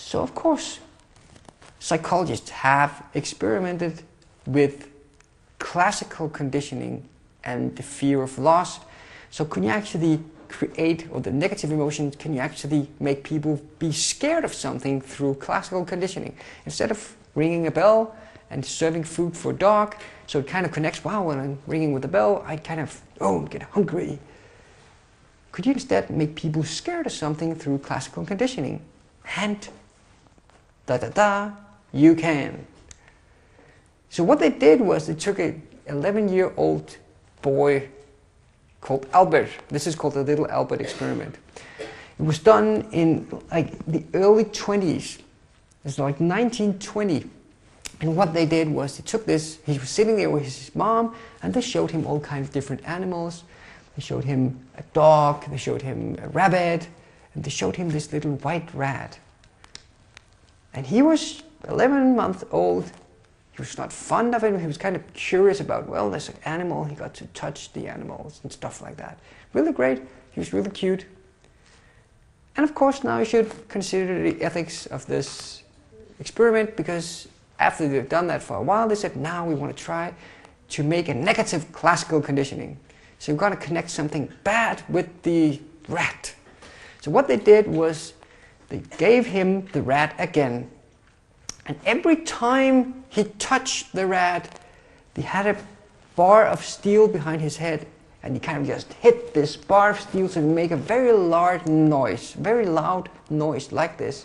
So of course, psychologists have experimented with classical conditioning and the fear of loss. So can you actually create, or the negative emotions, can you actually make people be scared of something through classical conditioning? Instead of ringing a bell and serving food for a dog, so it kind of connects, wow, when I'm ringing with a bell, I kind of, oh, get hungry. Could you instead make people scared of something through classical conditioning? And da-da-da, you can. So what they did was they took an 11-year-old boy called Albert. This is called the Little Albert Experiment. It was done in like the early 20s. It's like 1920. And what they did was they took this, he was sitting there with his mom, and they showed him all kinds of different animals. They showed him a dog, they showed him a rabbit, and they showed him this little white rat. And he was 11-month-old. He was not fond of it. He was kind of curious about, well, there's an animal. He got to touch the animals and stuff like that. Really great. He was really cute. And of course, now you should consider the ethics of this experiment, because after they've done that for a while, they said, now we want to try to make a negative classical conditioning. So you've got to connect something bad with the rat. So what they did was they gave him the rat again. And every time he touched the rat, they had a bar of steel behind his head. And he kind of just hit this bar of steel and make a very large noise, very loud noise like this.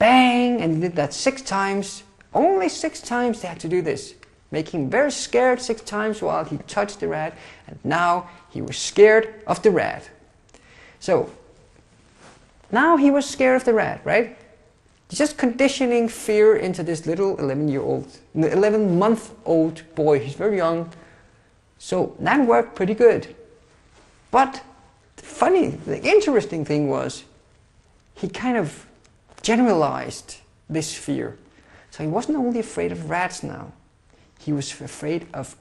Bang! And he did that 6 times. Only 6 times they had to do this, making him very scared 6 times while he touched the rat. And now he was scared of the rat. So now he was scared of the rat, right? Just conditioning fear into this little 11-month-old boy. He's very young. So that worked pretty good. But the funny, the interesting thing was he kind of generalized this fear. So he wasn't only afraid of rats now. He was afraid of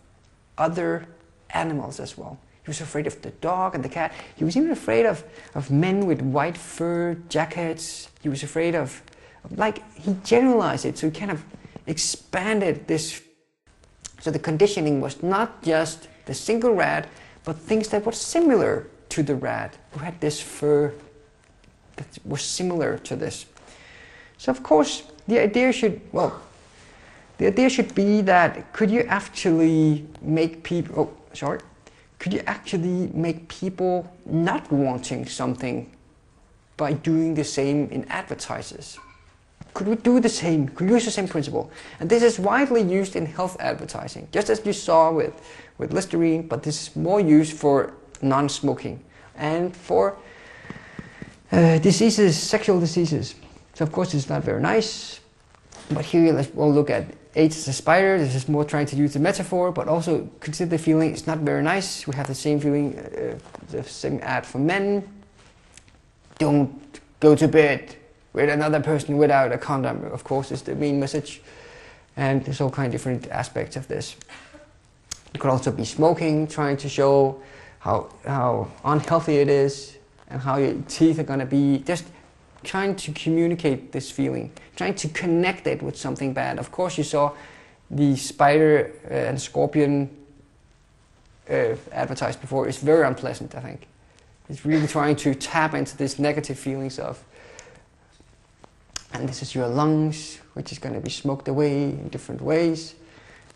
other animals as well. He was afraid of the dog and the cat. He was even afraid of men with white fur jackets. He was afraid of, like, he generalized it, so he kind of expanded this. So the conditioning was not just the single rat, but things that were similar to the rat, who had this fur that was similar to this. So of course, the idea should, well, the idea should be that could you actually make people, oh, sorry. Could you actually make people not wanting something by doing the same in advertises? Could we do the same? Could we use the same principle? And this is widely used in health advertising, just as you saw with Listerine, but this is more used for non-smoking and for diseases, sexual diseases. So of course it's not very nice, but here let's we'll look at AIDS as a spider. This is more trying to use the metaphor, but also consider the feeling it's not very nice. We have the same feeling, the same ad for men. Don't go to bed with another person without a condom, of course, is the main message. And there's all kinds of different aspects of this. It could also be smoking, trying to show how unhealthy it is and how your teeth are going to be, just trying to communicate this feeling, trying to connect it with something bad. Of course, you saw the spider and scorpion advertised before. It's very unpleasant, I think. It's really trying to tap into these negative feelings of, and this is your lungs, which is going to be smoked away in different ways.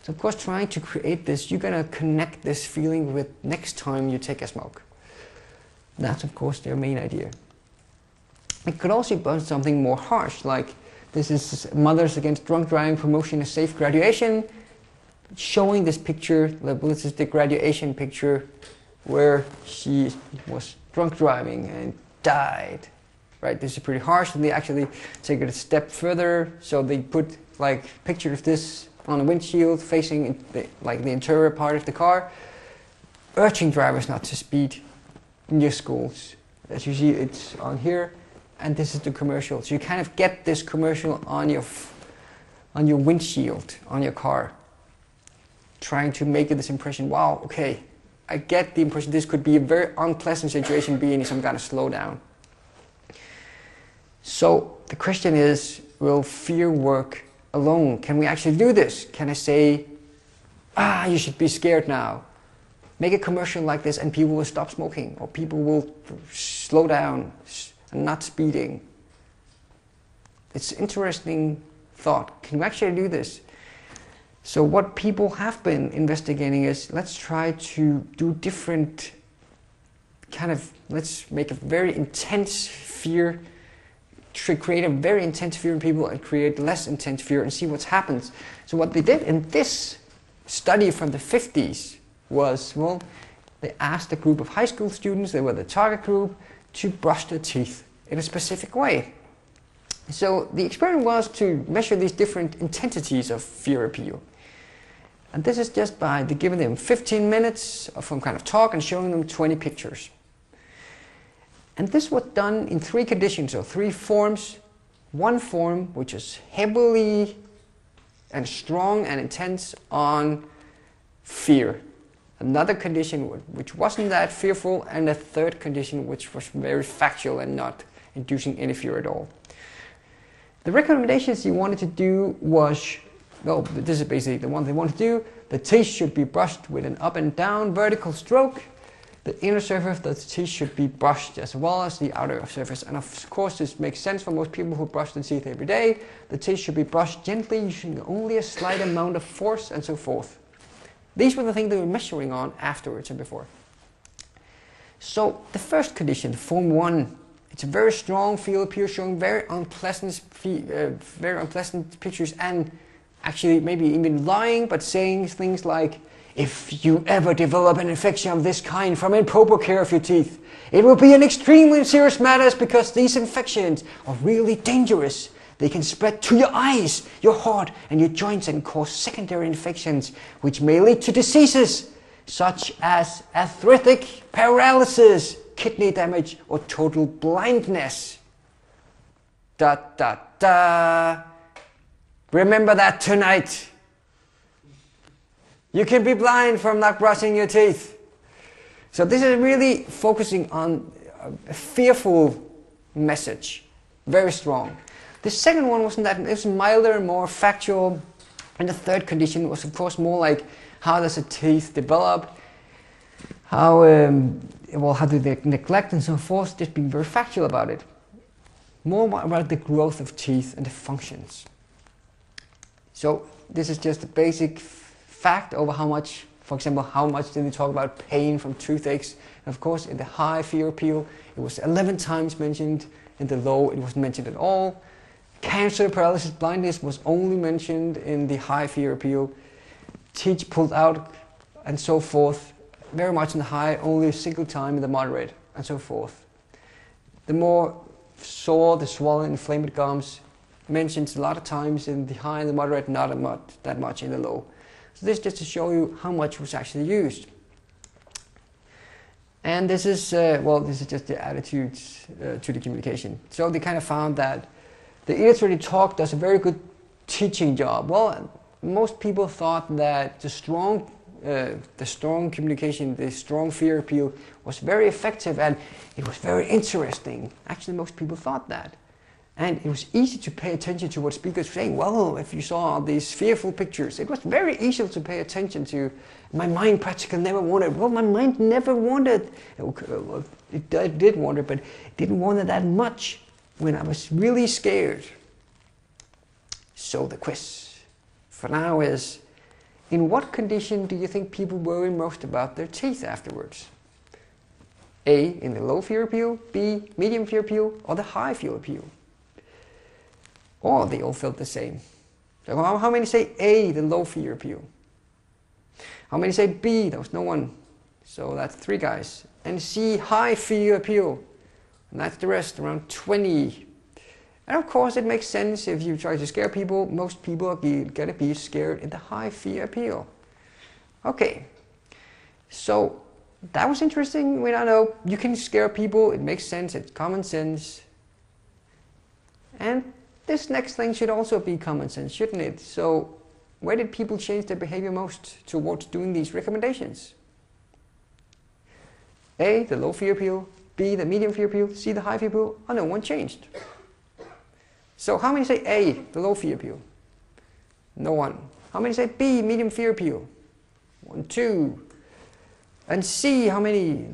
So of course, trying to create this, you're going to connect this feeling with next time you take a smoke. That's of course their main idea. It could also be something more harsh, like this is Mothers Against Drunk Driving, promotion of safe graduation, showing this picture, this is the graduation picture where she was drunk driving and died. Right, this is pretty harsh, and they actually take it a step further. So they put like picture of this on a windshield facing the, like the interior part of the car, urging drivers not to speed near schools. As you see, it's on here, and this is the commercial. So you kind of get this commercial on your windshield, on your car, trying to make it this impression. Wow, okay, I get the impression this could be a very unpleasant situation, being in some kind of slowdown. So the question is, will fear work alone? Can we actually do this? Can I say, ah, you should be scared now? Make a commercial like this and people will stop smoking, or people will slow down and not speeding. It's an interesting thought. Can we actually do this? So what people have been investigating is, let's try to do different kind of, let's make a very intense fear, create a very intense fear in people and create less intense fear and see what happens. So what they did in this study from the 50s was, well, they asked a group of high school students, they were the target group, to brush their teeth in a specific way. So the experiment was to measure these different intensities of fear appeal. And this is just by giving them 15 minutes of some kind of talk and showing them 20 pictures. And this was done in three conditions, or three forms. One form, which is heavily and strong and intense on fear. Another condition, which wasn't that fearful. And a third condition, which was very factual and not inducing any fear at all. The recommendations you wanted to do was, well, this is basically the one they want to do. The teeth should be brushed with an up and down vertical stroke. The inner surface of the teeth should be brushed as well as the outer surface. And of course, this makes sense for most people who brush their teeth every day. The teeth should be brushed gently using only a slight amount of force and so forth. These were the things they were measuring on afterwards and before. So the first condition, form one, it's a very strong fear appeal showing very unpleasant pictures, and actually maybe even lying, but saying things like, if you ever develop an infection of this kind from improper care of your teeth, it will be an extremely serious matter because these infections are really dangerous. They can spread to your eyes, your heart, and your joints and cause secondary infections, which may lead to diseases such as arthritic paralysis, kidney damage, or total blindness. Dot, dot, da. Remember that tonight. You can be blind from not brushing your teeth. So this is really focusing on a fearful message, very strong. The second one wasn't that, it was milder, more factual. And the third condition was, of course, more like, how does the teeth develop? How do they neglect and so forth, just being very factual about it. More about the growth of teeth and the functions. So this is just a basic fact over how much, for example, how much did we talk about pain from toothaches? And of course, in the high fear appeal, it was 11 times mentioned. In the low, it wasn't mentioned at all. Cancer, paralysis, blindness was only mentioned in the high fear appeal. Teeth pulled out and so forth. Very much in the high, only a single time in the moderate, and so forth. The more sore, the swollen, inflamed gums, mentioned a lot of times in the high and the moderate, not that much in the low. So this is just to show you how much was actually used. And this is, well, this is just the attitude to the communication. So they kind of found that the illustrated talk does a very good teaching job. Well, most people thought that the strong communication, the strong fear appeal was very effective, and it was very interesting. Actually, most people thought that. And it was easy to pay attention to what speakers were saying. Well, if you saw these fearful pictures, it was very easy to pay attention to. My mind practically never wandered. Well, my mind never wandered. It did wander, but it didn't wander that much when I was really scared. So the quiz for now is, in what condition do you think people worry most about their teeth afterwards? A, in the low fear appeal, B, medium fear appeal, or the high fear appeal? Or they all felt the same. So how many say A, the low fear appeal? How many say B? There was no one. So that's 3 guys. And C, high fear appeal. And that's the rest, around 20. And of course, it makes sense if you try to scare people. Most people are going to be scared in the high fear appeal. Okay, so that was interesting. We don't know. You can scare people. It makes sense. It's common sense. And this next thing should also be common sense, shouldn't it? So where did people change their behavior most towards doing these recommendations? A, the low fear appeal. B, the medium fear appeal. C, the high fear appeal. Oh, no one changed. So how many say A, the low fear appeal? No one. How many say B, medium fear appeal? 1, 2. And C, how many?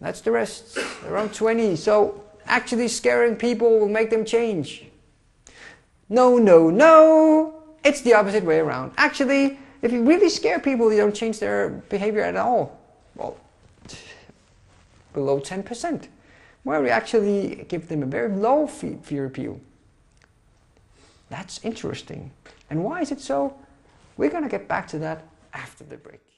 That's the rest, around 20. So actually scaring people will make them change. No, no, no! It's the opposite way around. Actually, if you really scare people, they don't change their behavior at all. Well, below 10%. Where we actually give them a very low fear appeal. That's interesting. And why is it so? We're going to get back to that after the break.